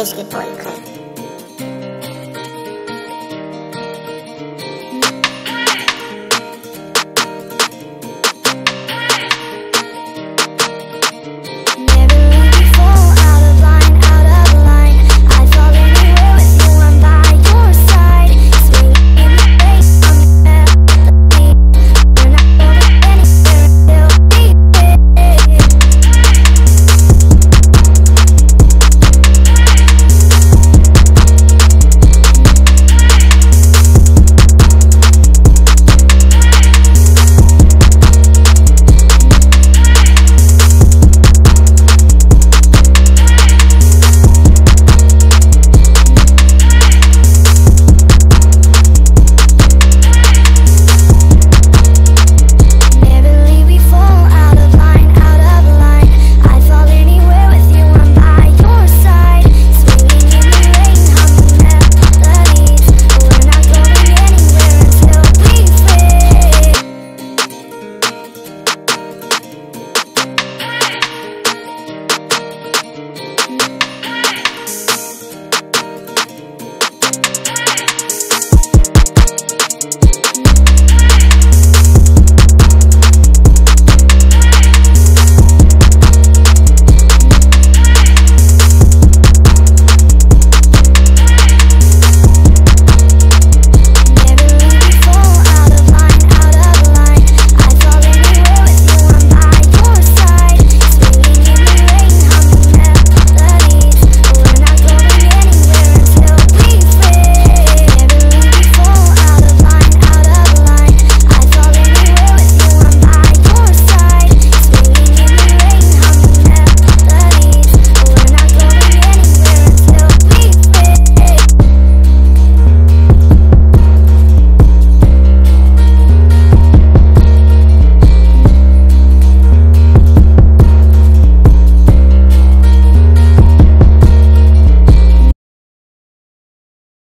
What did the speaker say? is the boycott.